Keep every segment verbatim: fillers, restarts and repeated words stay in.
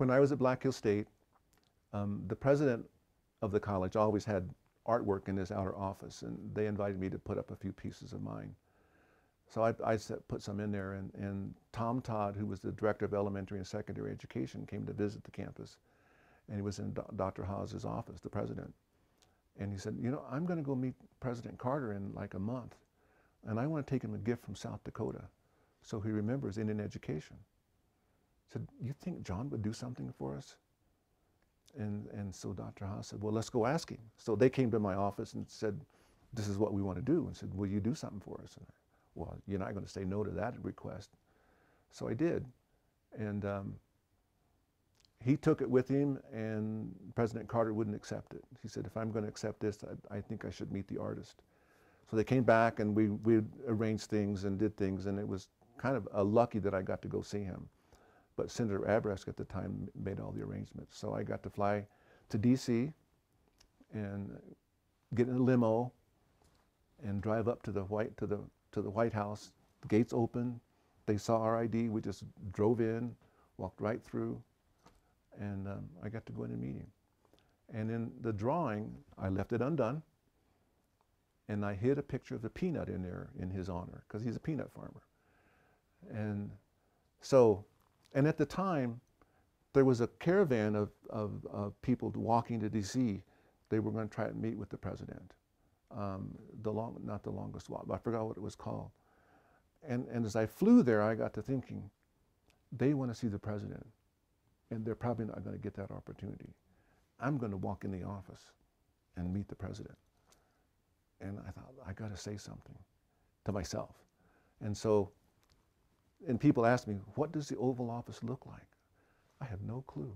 when I was at Black Hills State, um, the president of the college always had artwork in his outer office, and they invited me to put up a few pieces of mine. So I, I set, put some in there, and, and Tom Todd, who was the director of elementary and secondary education, came to visit the campus, and he was in Doctor Haas's office, the president. And he said, you know, I'm going to go meet President Carter in like a month, and I want to take him a gift from South Dakota so he remembers Indian education. I said, you think John would do something for us? And, and so Doctor Haas said, well, let's go ask him. So they came to my office and said, this is what we want to do, and said, will you do something for us? And I, well, you're not going to say no to that request. So I did. And um, he took it with him, and President Carter wouldn't accept it. He said, if I'm going to accept this, I, I think I should meet the artist. So they came back, and we, we arranged things and did things, and it was kind of uh, lucky that I got to go see him. But Senator Abourezk at the time made all the arrangements. So I got to fly to D C and get in a limo and drive up to the White, to the, to the White House. The gates open. They saw our I D. We just drove in, walked right through, and um, I got to go in and meet him. And in the drawing, I left it undone, and I hid a picture of the peanut in there in his honor, because he's a peanut farmer. And so, and at the time, there was a caravan of, of, of people walking to D C They were going to try and meet with the president. Um, the long, not the longest walk, but I forgot what it was called. And, and as I flew there, I got to thinking, they want to see the president, and they're probably not going to get that opportunity. I'm going to walk in the office and meet the president. And I thought, I got to say something to myself. And so, and people ask me, what does the Oval Office look like? I have no clue.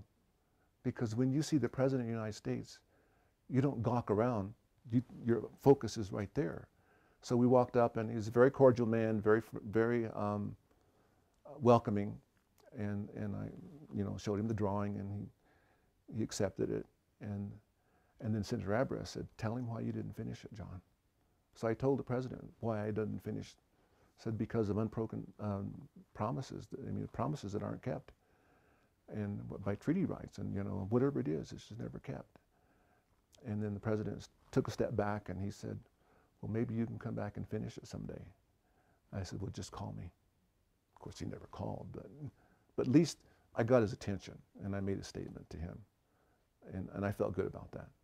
Because when you see the president of the United States, you don't gawk around. You, your focus is right there. So we walked up, and he's a very cordial man, very, very um, welcoming. And, and I, you know, showed him the drawing, and he, he accepted it. And, and then Senator Abourezk said, tell him why you didn't finish it, John. So I told the president why I didn't finish. Said, because of unbroken um, promises, that, I mean, promises that aren't kept. And by treaty rights, and you know, whatever it is, it's just never kept. And then the president took a step back, and he said, well, maybe you can come back and finish it someday. I said, well, just call me. Of course, he never called, but, but at least I got his attention, and I made a statement to him. And, and I felt good about that.